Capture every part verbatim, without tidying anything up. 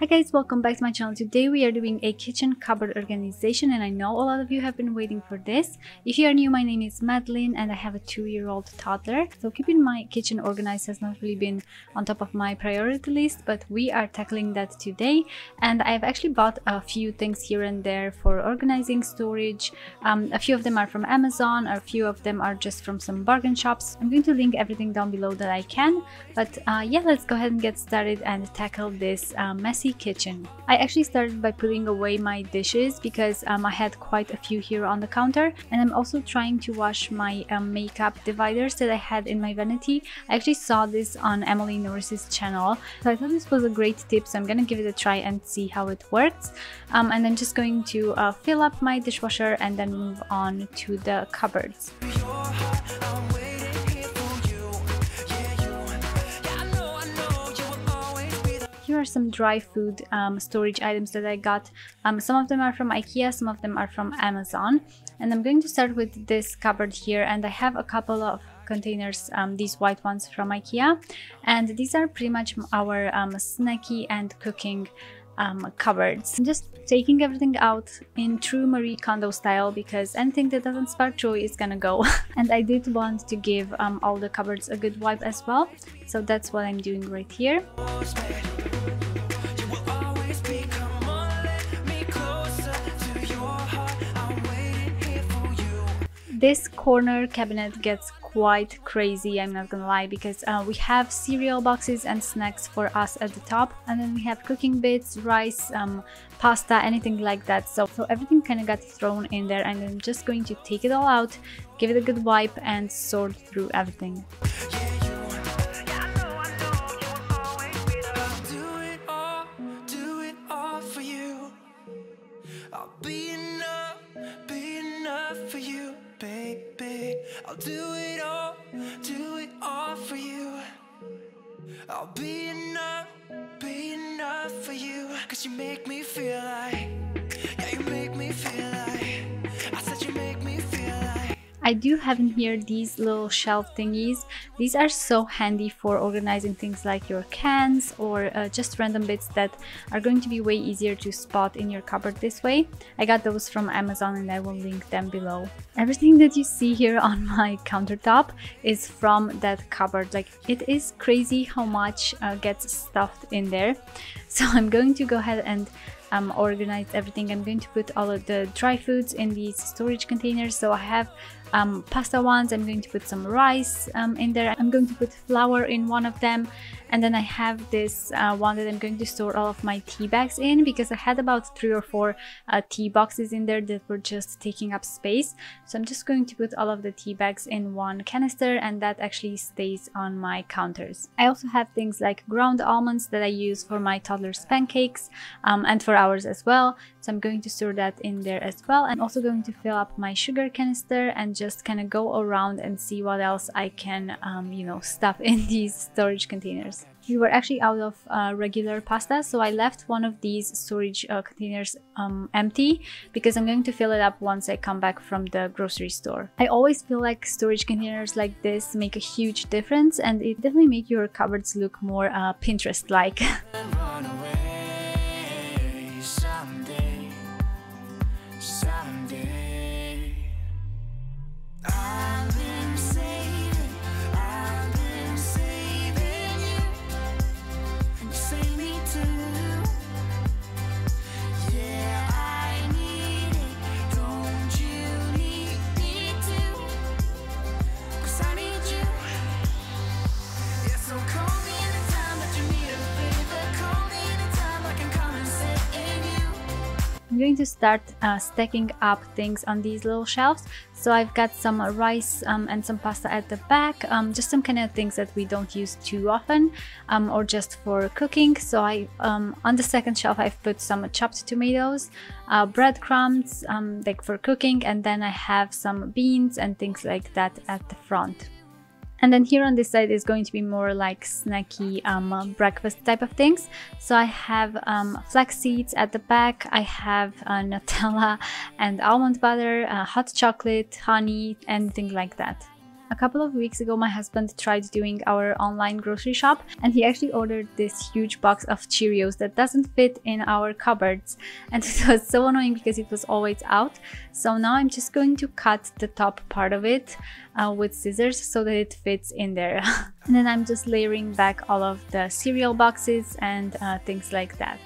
Hi guys, welcome back to my channel. Today we are doing a kitchen cupboard organization and I know a lot of you have been waiting for this. If you are new, my name is Madeline and I have a two-year-old toddler. So keeping my kitchen organized has not really been on top of my priority list, but we are tackling that today. And I've actually bought a few things here and there for organizing storage. Um, a few of them are from Amazon, a few of them are just from some bargain shops. I'm going to link everything down below that I can. But uh, yeah, let's go ahead and get started and tackle this uh, messy kitchen. I actually started by putting away my dishes because um, I had quite a few here on the counter, and I'm also trying to wash my um, makeup dividers that I had in my vanity. I actually saw this on Emily Norris's channel, so I thought this was a great tip, so I'm gonna give it a try and see how it works. Um, and I'm just going to uh, fill up my dishwasher and then move on to the cupboards. Here are some dry food um, storage items that I got. Um, some of them are from IKEA, some of them are from Amazon. And I'm going to start with this cupboard here, and I have a couple of containers, um, these white ones from IKEA. And these are pretty much our um, snacky and cooking um, cupboards. I'm just taking everything out in true Marie Kondo style because anything that doesn't spark joy is gonna go. And I did want to give um, all the cupboards a good wipe as well. So that's what I'm doing right here. This corner cabinet gets quite crazy, I'm not gonna lie, because uh, we have cereal boxes and snacks for us at the top, and then we have cooking bits, rice, um, pasta, anything like that. So, so everything kind of got thrown in there, and I'm just going to take it all out, give it a good wipe, and sort through everything. I'll do it all, do it all for you. I'll be enough, be enough for you. Cause you make me feel like, yeah, you make me feel like. I said you make me feel like. I do have in here these little shelf thingies. These are so handy for organizing things like your cans or uh, just random bits that are going to be way easier to spot in your cupboard this way. I got those from Amazon and I will link them below. Everything that you see here on my countertop is from that cupboard. Like, it is crazy how much uh, gets stuffed in there. So I'm going to go ahead and um, organize everything. I'm going to put all of the dry foods in these storage containers. So I have um, pasta ones. I'm going to put some rice um, in there. I'm going to put flour in one of them, and then I have this uh, one that I'm going to store all of my tea bags in because I had about three or four uh, tea boxes in there that were just taking up space. So I'm just going to put all of the tea bags in one canister, and that actually stays on my counters. I also have things like ground almonds that I use for my toddler's pancakes um, and for ours as well. So I'm going to store that in there as well. I'm also going to fill up my sugar canister and just kind of go around and see what else I can um, you know, stuff in these storage containers. We were actually out of uh, regular pasta, so I left one of these storage uh, containers um, empty because I'm going to fill it up once I come back from the grocery store. I always feel like storage containers like this make a huge difference, and it definitely makes your cupboards look more uh, Pinterest-like. I'm going to start uh, stacking up things on these little shelves. So I've got some rice um, and some pasta at the back, um, just some kind of things that we don't use too often um, or just for cooking. So I um, on the second shelf I've put some chopped tomatoes, uh, breadcrumbs um, like for cooking, and then I have some beans and things like that at the front. And then here on this side is going to be more like snacky um, breakfast type of things. So I have um, flax seeds at the back, I have uh, Nutella and almond butter, uh, hot chocolate, honey, anything like that. A couple of weeks ago, my husband tried doing our online grocery shop, and he actually ordered this huge box of Cheerios that doesn't fit in our cupboards, and it was so annoying because it was always out. So now I'm just going to cut the top part of it uh, with scissors so that it fits in there. And then I'm just layering back all of the cereal boxes and uh, things like that.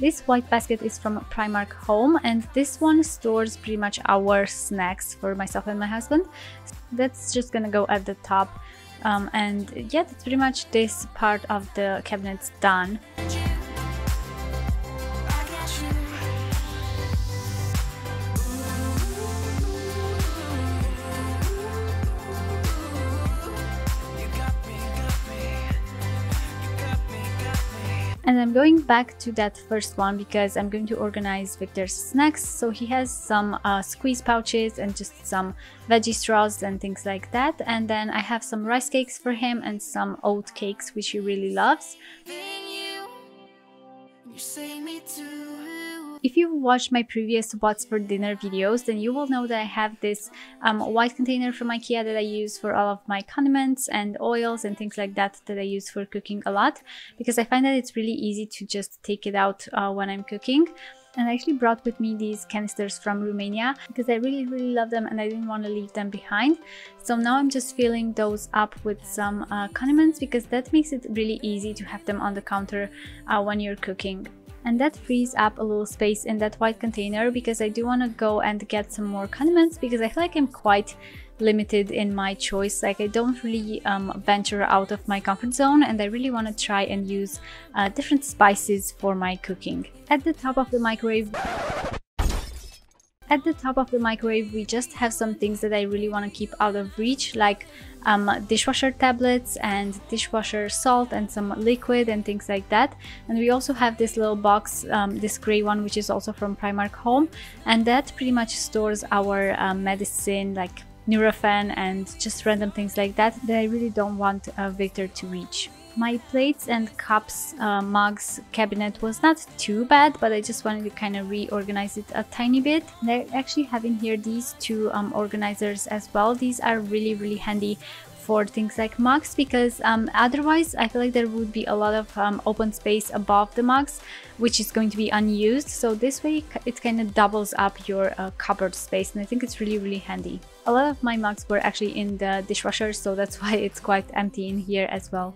This white basket is from Primark Home, and this one stores pretty much our snacks for myself and my husband. That's just gonna go at the top. Um, and yeah, that's pretty much this part of the cabinet's done. And I'm going back to that first one because I'm going to organize Victor's snacks. So he has some uh, squeeze pouches and just some veggie straws and things like that. And then I have some rice cakes for him and some oat cakes, which he really loves. If you've watched my previous What's for Dinner videos, then you will know that I have this um, white container from IKEA that I use for all of my condiments and oils and things like that that I use for cooking a lot, because I find that it's really easy to just take it out uh, when I'm cooking. And I actually brought with me these canisters from Romania because I really, really love them and I didn't want to leave them behind. So now I'm just filling those up with some uh, condiments because that makes it really easy to have them on the counter uh, when you're cooking. And that frees up a little space in that white container because I do want to go and get some more condiments because I feel like I'm quite limited in my choice. Like I don't really um, venture out of my comfort zone, and I really want to try and use uh, different spices for my cooking. At the top of the microwave... At the top of the microwave, we just have some things that I really want to keep out of reach, like um, dishwasher tablets and dishwasher salt and some liquid and things like that. And we also have this little box, um, this gray one, which is also from Primark Home. And that pretty much stores our uh, medicine, like Nurofen and just random things like that, that I really don't want uh, Victor to reach. My plates and cups, uh, mugs cabinet was not too bad, but I just wanted to kind of reorganize it a tiny bit. And I actually have in here these two um, organizers as well. These are really, really handy for things like mugs because um, otherwise I feel like there would be a lot of um, open space above the mugs, which is going to be unused. So this way it kind of doubles up your uh, cupboard space, and I think it's really, really handy. A lot of my mugs were actually in the dishwasher, so that's why it's quite empty in here as well.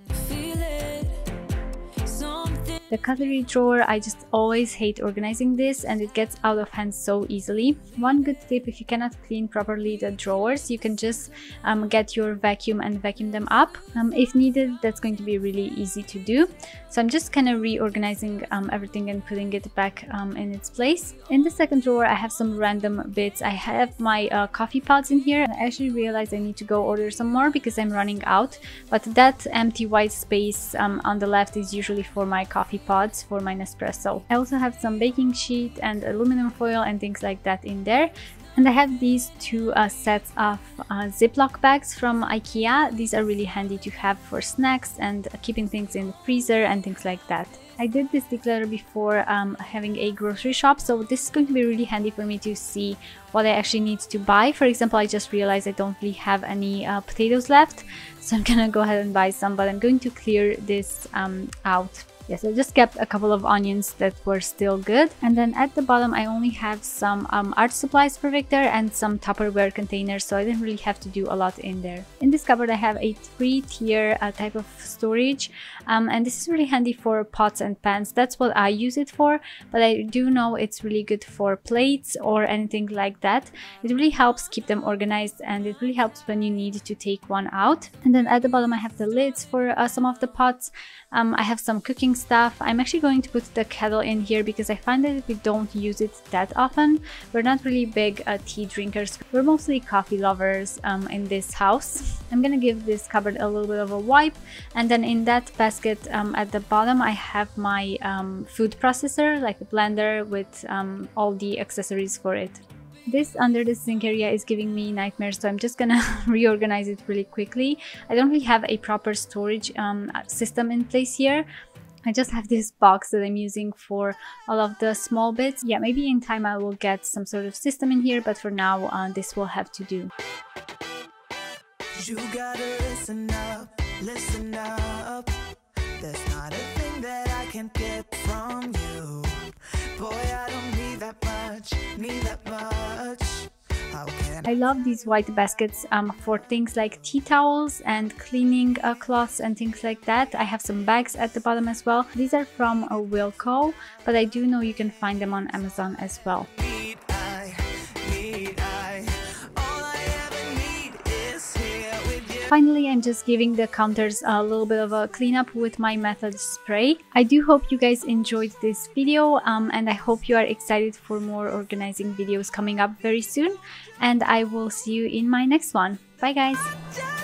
The cutlery drawer, I just always hate organizing this and it gets out of hand so easily. One good tip, if you cannot clean properly the drawers, you can just um, get your vacuum and vacuum them up. Um, if needed, that's going to be really easy to do. So I'm just kind of reorganizing um, everything and putting it back um, in its place. In the second drawer, I have some random bits. I have my uh, coffee pods in here, and I actually realized I need to go order some more because I'm running out. But that empty white space um, on the left is usually for my coffee pods for my Nespresso. I also have some baking sheet and aluminum foil and things like that in there. And I have these two uh, sets of uh, Ziploc bags from IKEA. These are really handy to have for snacks and uh, keeping things in the freezer and things like that. I did this declutter before um, having a grocery shop, so this is going to be really handy for me to see what I actually need to buy. For example, I just realized I don't really have any uh, potatoes left, so I'm gonna go ahead and buy some, but I'm going to clear this um, out. Yes, I just kept a couple of onions that were still good. And then at the bottom, I only have some um, art supplies for Victor and some Tupperware containers, so I didn't really have to do a lot in there. In this cupboard, I have a three-tier uh, type of storage, um, and this is really handy for pots and pans. That's what I use it for, but I do know it's really good for plates or anything like that. It really helps keep them organized, and it really helps when you need to take one out. And then at the bottom, I have the lids for uh, some of the pots. Um, I have some cooking stuff. I'm actually going to put the kettle in here because I find that we don't use it that often. We're not really big uh, tea drinkers. We're mostly coffee lovers um, in this house. I'm gonna give this cupboard a little bit of a wipe, and then in that basket um, at the bottom I have my um, food processor, like a blender with um, all the accessories for it. This under the sink area is giving me nightmares, so I'm just gonna reorganize it really quickly. I don't really have a proper storage um, system in place here. I just have this box that I'm using for all of the small bits. Yeah, maybe in time I will get some sort of system in here, but for now uh, this will have to do. You gotta listen up, listen up. There's not a thing that I can get from you. Boy, I don't need that much, need that much. I love these white baskets um, for things like tea towels and cleaning uh, cloths and things like that. I have some bags at the bottom as well. These are from uh, Wilko, but I do know you can find them on Amazon as well. Finally, I'm just giving the counters a little bit of a cleanup with my Method spray. I do hope you guys enjoyed this video, um, and I hope you are excited for more organizing videos coming up very soon. And I will see you in my next one. Bye guys!